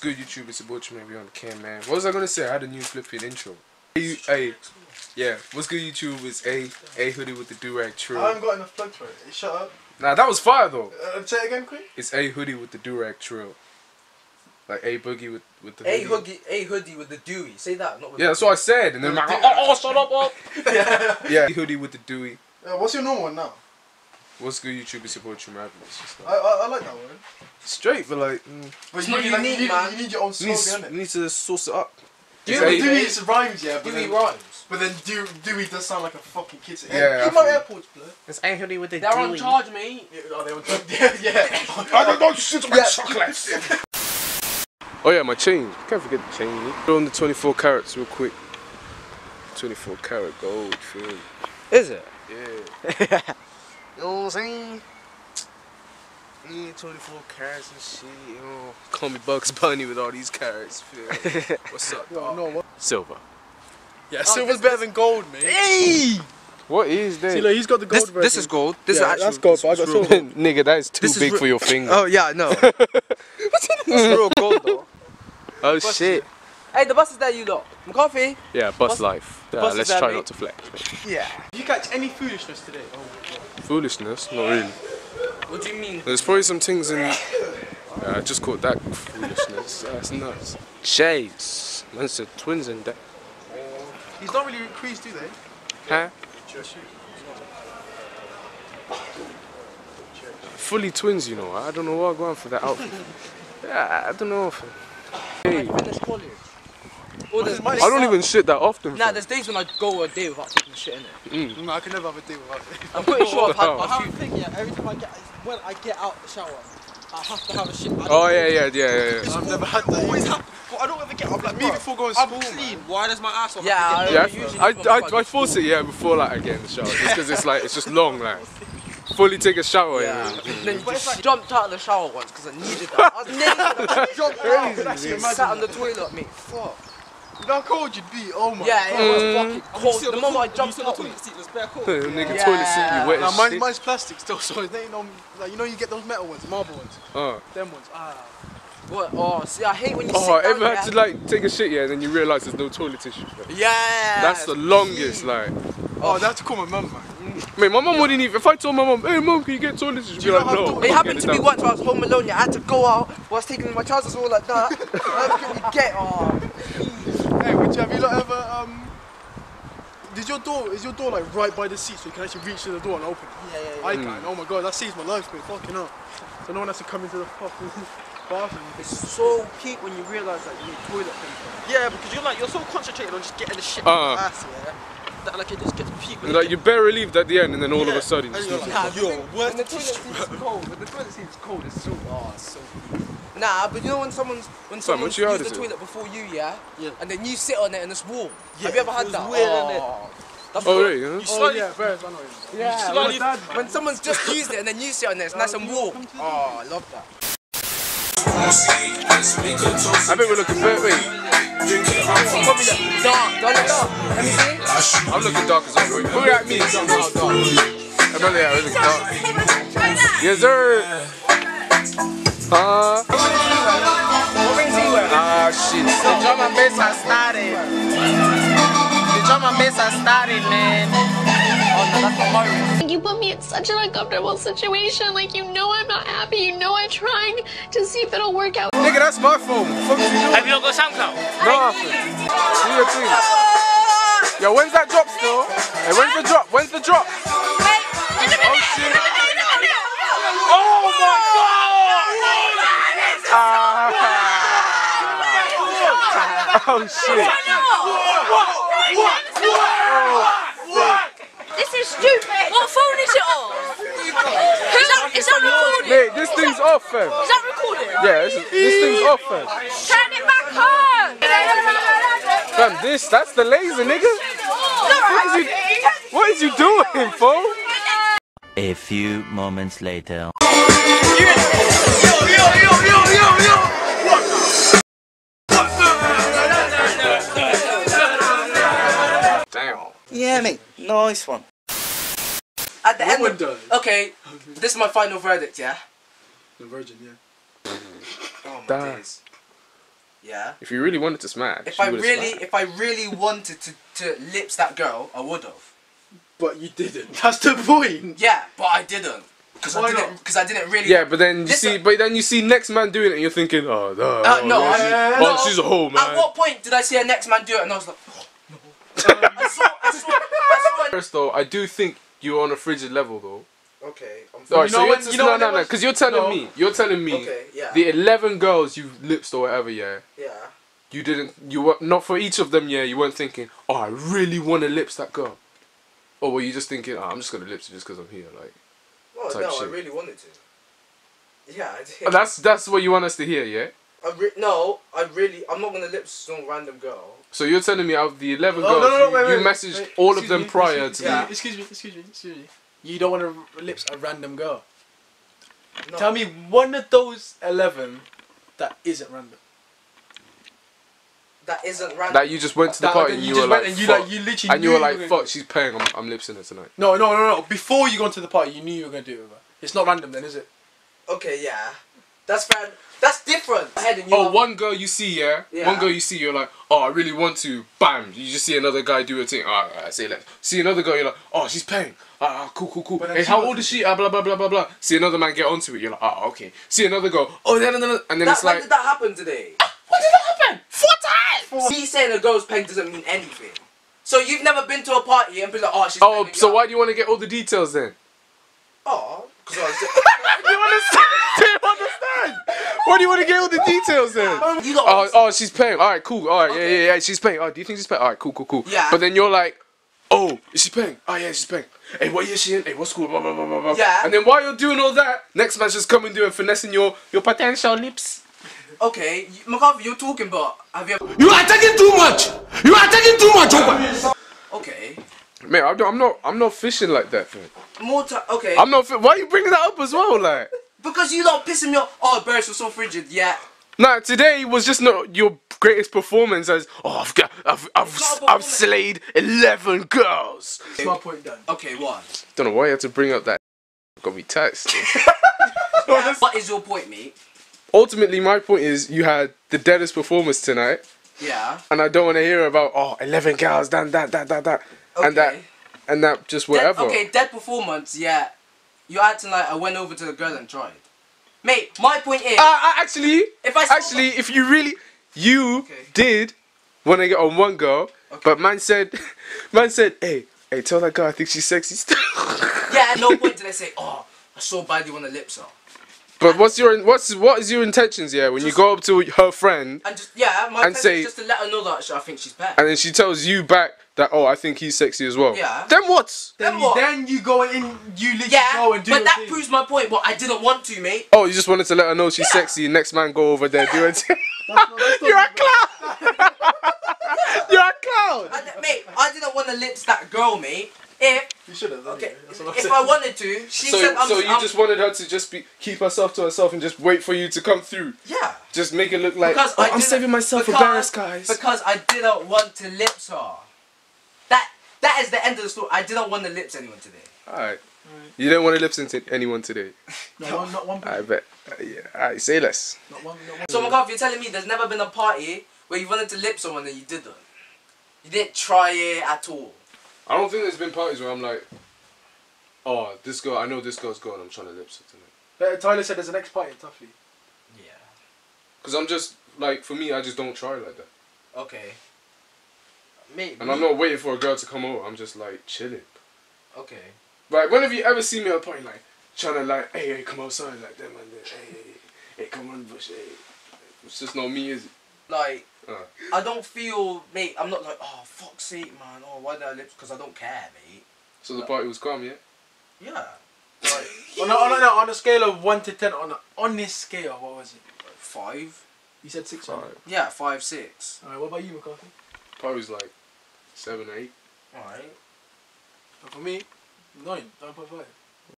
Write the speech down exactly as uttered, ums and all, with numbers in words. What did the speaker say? What's good, YouTube? It's your boy Chimney on the cam, man. What was I gonna say? I had a new flipping intro. Hey, hey, yeah. What's good, YouTube? It's a a hoodie with the durag trill. I haven't got enough plugs for it. Hey, shut up. Nah, that was fire though. Uh, say it again, quick. It's a hoodie with the durag trill. Like a boogie with with the hoodie. a hoodie, a hoodie with the Dewey. Say that. Not with yeah, the that's what I said. And then like, oh, oh, shut up, up. yeah. yeah, a hoodie with the Dewey. Uh, what's your normal one now? What's good, YouTube? It's your boy Chimney. Like, I, I I like that one. Straight, but like, mm. but it's not unique, like, you, man. You need your own soul, you need, you need to sauce it up. Dewey, Dewey it rhymes, yeah. But Dewey then, rhymes. But then Dewey, Dewey does sound like a fucking kid's head. Yeah, Keep I my AirPods, blur. It's a hoodie with the They're Dewey. On charge, mate. Yeah, oh, they on charge. yeah, yeah. I don't know. Shit on my chocolates. Oh yeah, my chain. Can't forget the chain. Throw on the twenty-four carats real quick. twenty-four carat gold. Film. Is it? Yeah. You know what I'm saying? Yeah, twenty-four carats and shit, you know. Call me Bugs Bunny with all these carats. What's up, dog? No, no, silver. Yeah, oh, silver's better than gold, man. Hey! What is that? See, look, he's got the gold this, version. This is gold. This yeah, is actually that's gold, but I got silver. Nigga, that is too this big is for your finger. Oh, yeah, no. What's in this real gold, though. Oh, bus shit. Here. Hey, the bus is there, you lot. McCarthy? Yeah, bus, bus life. Yeah, bus let's there, try mate. Not to flex. Mate. Yeah. Did you catch any foolishness today? Oh, God. Foolishness? Not really. What do you mean? There's probably some things in... Yeah, I just caught that foolishness. That's nuts. Shades. That's the twins in that. He's not really creased, do they? Huh? Fully twins, you know. I don't know why I'm going for that outfit. yeah, I don't know. Hey. Oh, I don't even shit that often. Nah, there's days when I go a day without taking shit in it. Mm. No, I can never have a day without it. I'm pretty sure I've had my I have a thing, yeah, every time I get, when I get out the shower, I have to have a shit. Oh, yeah, yeah, yeah, yeah, yeah. I've all, never had that. Always happen. I don't ever get, I'm like, me before going to school, clean. Man. Why does my ass off? Yeah, yeah, I, I, I, I force it, yeah, before like I get in the shower. Just because it's like, it's just long, like. Fully take a shower, yeah. You know? Then you just like, jumped out of the shower once because I needed that. I was naked, I jumped out. I actually sat on the toilet, mate. Fuck. How cold you'd be, oh my yeah, god. Yeah, it was fucking cold. The, the moment I jumped out. The toilet seat was bare cold. Yeah. Nigga, yeah. Toilet seat, you wet nah, mine, shit. Mine's plastic still, so it ain't no, like, you know you get those metal ones, marble ones. Oh. Them ones, ah. What? Oh, see, I hate when you oh, sit down. Oh, ever had to, like, take a shit, yeah, and then you realise there's no toilet tissue. Bro. Yeah. That's the longest, like. Oh, I'd have to call my mum, man. Mate, my mum yeah. wouldn't even, if I told my mum, hey mum, can you get toilet tissue? She'd be like, no. It happened to me once when I was home alone, yeah, I had to go out, whilst taking my trousers all like that. How can we get, oh. Hey, would you, have you like, ever, um, did your door, is your door like right by the seat so you can actually reach to the door and open it? Yeah, yeah, yeah. I can, mm. oh my god, that saves my life, mate, fucking hell. So no one has to come into the fucking bathroom. It's so peak when you realise that like, you need toilet paper. Yeah, because you're like, you're so concentrated on just getting the shit uh, out of your ass, yeah? That like it just gets peak. Like, like you're bare relieved at the end and then all yeah. of a sudden you you're like, nah, yo, what? And the toilet seat's cold, but the toilet seat's cold, it's so, oh, it's so peak. Nah, but you know when someone's when Sam, someone's used the toilet it? Before you, yeah? Yeah, and then you sit on it and it's warm. Yeah, have you ever had that? Weird, oh, that's oh really? Huh? You oh yeah, Beres, I know. You yeah, slowly, you dad, when someone's just used it and then you sit on it, it's nice and warm. Oh, I love that. I bet we're looking better. Wait, probably look dark. Do I look dark? Let me see. I'm looking dark as I do. Look at me. I'm not dark. I bet yeah, I look dark. Yes, sir. Uh, ah shit. The drum and bass has started. The drum and bass has started, man. Oh no, that's not Mario. You put me in such an uncomfortable situation. Like you know I'm not happy. You know I'm trying to see if it'll work out. Nigga, that's my phone. Have you not got SoundCloud? No. Do your thing. Yo, when's that drop still? Hey, when's the drop? When's the drop? Wait, in a minute. Oh shit. Oh my god. Oh shit! This is stupid! What phone is it on? Is that, is that recording? Mate, this is thing's that, off, fam. Is that recording? Yeah, this, this thing's off, fam. Turn it back on! Fam, this, that's the laser, nigga. What is you, what is you doing, fool? A few moments later. Yeah, mate. Nice one. At the no end one of, does. Okay, this is my final verdict, yeah? The virgin, yeah. Oh my Damn. Days. Yeah. If you really wanted to smash. If I really, smashed. if I really wanted to to lips that girl, I would have. But you didn't. That's the point. Yeah, but I didn't. Because I didn't. Because I didn't really. Yeah, but then you listen. see. But then you see next man doing it, and you're thinking, oh no. Uh, no, oh, she's, no, oh, she's a hoe, man. At what point did I see a next man do it, and I was like, oh, no. Um, I saw. I saw. I saw. First though, I do think you were on a frigid level though. Okay. I'm All right, you so know when, you know no, no, no, because you're telling no. me, you're telling me, okay, yeah. the eleven girls you lipsed or whatever, yeah. Yeah. You didn't. You were not for each of them, yeah. You weren't thinking, oh, I really want to lips that girl, or were you just thinking, oh, I'm just gonna lips it just because I'm here, like. Well, type no, shit. I really wanted to. Yeah, I did. Oh, that's that's what you want us to hear, yeah. I re no, I really, I'm not gonna lips some random girl. So you're telling me out of the eleven oh, girls, no, no, no, wait, you, wait, you messaged wait, all of them me, prior excuse, to yeah. me. Excuse me, excuse me, excuse me. You don't want to lips a random girl. No. Tell me one of those eleven that isn't random. That isn't random. That you just went to the that, party and you, you were like, and you, fuck. Like, you literally and you were like, fuck, she's paying. I'm, I'm lipsing her tonight. No, no, no, no. Before you got to the party, you knew you were gonna do it with her. It's not random, then, is it? Okay, yeah. That's fair. That's different. Oh, one girl you see, yeah? yeah? One girl you see, you're like, oh, I really want to. Bam. You just see another guy do a thing. Alright, alright, see you later. See another girl, you're like, oh, she's paying. Ah, uh, cool, cool, cool. Hey, how old is she? Ah, uh, blah, blah, blah, blah, blah. See another man get onto it. You're like, ah, oh, okay. See another girl. Oh, then another. And then that, it's like. When did that happen today? When did that happen? Four times! Four. Me saying a girl's paying doesn't mean anything. So you've never been to a party and been like, oh, she's paying. Oh, so why do you want to get all the details then? Oh, because I was just. You understand? Do you understand? Why do you want to get all the details then? Oh, oh, she's paying. All right, cool. All right, okay. yeah, yeah, yeah. She's paying. Oh, do you think she's paying? All right, cool, cool, cool. Yeah. But then you're like, oh, is she paying? Oh yeah, she's paying. Hey, what year is she in? Hey, what school? Blah, blah, blah, blah, blah. Yeah. And then while you're doing all that, next man's just coming doing finessing your your potential lips. Okay, McCarthy, you're talking, but have you? Ever you are taking too much. You are taking too much. Over. Okay. Man, I'm not. I'm not. I'm not fishing like that. Man. More time. Okay. I'm not. Why are you bringing that up as well, like? Because you lot pissing me off. Oh, Beres was so frigid. Yeah. Nah, today was just not your greatest performance. As oh, I've got, I've, I've, I've slayed eleven girls. That's my point done. Okay, what? Don't know why you had to bring up that. Got me taxed. Yeah, what is your point, mate? Ultimately, my point is you had the deadest performance tonight. Yeah. And I don't want to hear about oh, eleven girls, that, that, that, that, that, okay. and that, and that, just whatever. Dead, okay, dead performance. Yeah. You're acting like I went over to the girl and tried. Mate, my point is... Uh, I actually, if I actually, if you really... You okay. did want to get on one girl, okay. but man said, man said, hey, hey, tell that girl I think she's sexy still. Yeah, at no point did I say, oh, I so badly want to lips her. But and what's your, what's, what is your intentions, yeah, when just, you go up to her friend and just, yeah, my and say... just to let her know that I think she's bad. And then she tells you back that, oh, I think he's sexy as well. Yeah. Then what? Then, then what? You, then you go in, you literally yeah, go and do but that thing. Proves my point, but I didn't want to, mate. Oh, you just wanted to let her know she's yeah. sexy, next man go over there, yeah. do it. You're a clown! You're a clown! Mate, I didn't want to lips that girl, mate. If you should have done okay, it. That's what if I wanted to, she so, said I'm. So you I'm, just wanted her to just be keep herself to herself and just wait for you to come through. Yeah. Just make it look like oh, I'm saving myself for Beres, guys. Because I didn't want to lips her. That that is the end of the story. I didn't want to lips anyone today. Alright. All right. You don't want to lips into anyone today. No, not one person. I bet. Uh, yeah. Alright, say less. Not one, not one. So McCarthy, you're telling me there's never been a party where you wanted to lip someone and you didn't. You didn't try it at all. I don't think there's been parties where I'm like, oh, this girl, I know this girl's gone, I'm trying to lips her tonight. But Tyler said there's an ex party in Tuffy. Yeah. Because I'm just, like, for me, I just don't try like that. Okay. Maybe. And I'm not waiting for a girl to come over, I'm just, like, chilling. Okay. Like, when have you ever seen me at a party, like, trying to, like, hey, hey, come outside, like, that man, hey, hey, hey, come on, Bush, hey. It's just not me, is it? Like, uh. I don't feel, mate, I'm not like, oh, fuck's sake, man, oh, why did I lips? Because I don't care, mate. So the like, party was calm, yeah? Yeah. Like, on, a, on, a, on a scale of one to ten, on an honest scale, what was it? Like five. You said six, five. Right? Yeah, five, six. Alright, what about you, McCarthy? Probably was like seven, eight. Alright. And for me, nine, nine point five.